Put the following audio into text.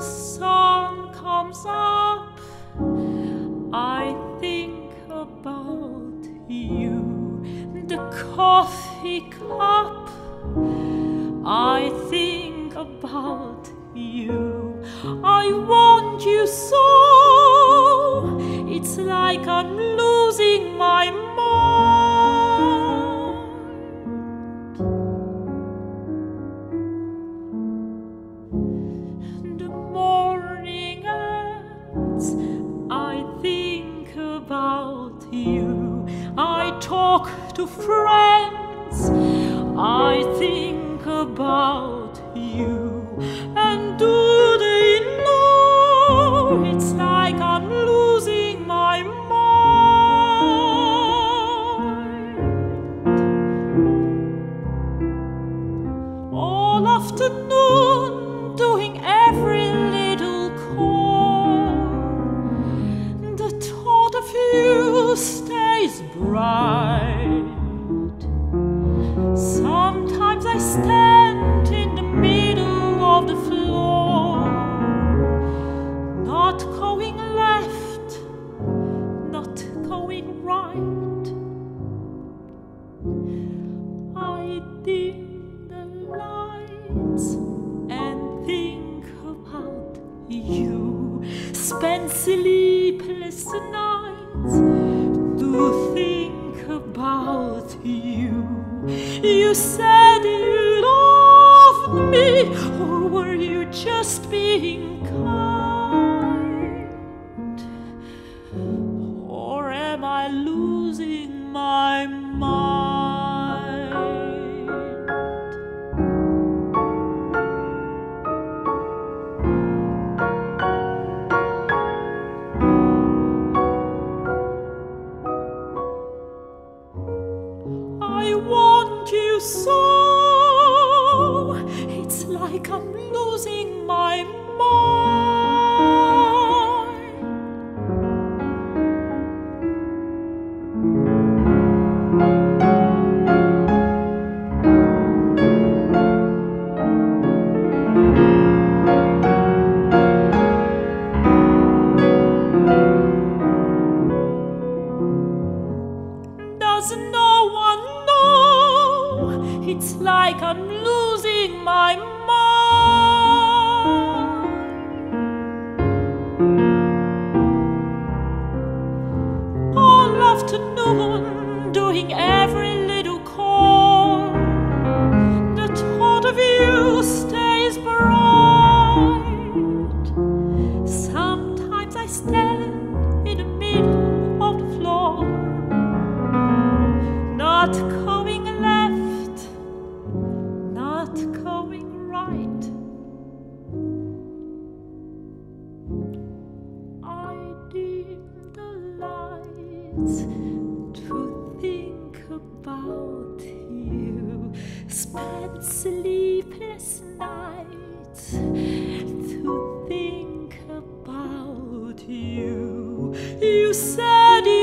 sun comes up, I think about you. The coffee cup, I think about you. I want you so, it's like I'm losing my mind. You, I talk to friends, I think about you, and do they know it's like I'm losing my mind? All afternoon doing every little call, the thought of you stays bright. Sometimes I stand in the middle of the floor, not going left, not going right. I dim the lights and think about you. Spend sleepless nights to think about you. You said you loved me, or were you just being kind? Or am I losing my so, it's like I'm losing my mind. It's like I'm losing my mind. All afternoon doing every little call, the thought of you stays bright. Sometimes I stand in the middle of the floor, not going left, going right. I dim the lights to think about you. Spend sleepless nights to think about you. You said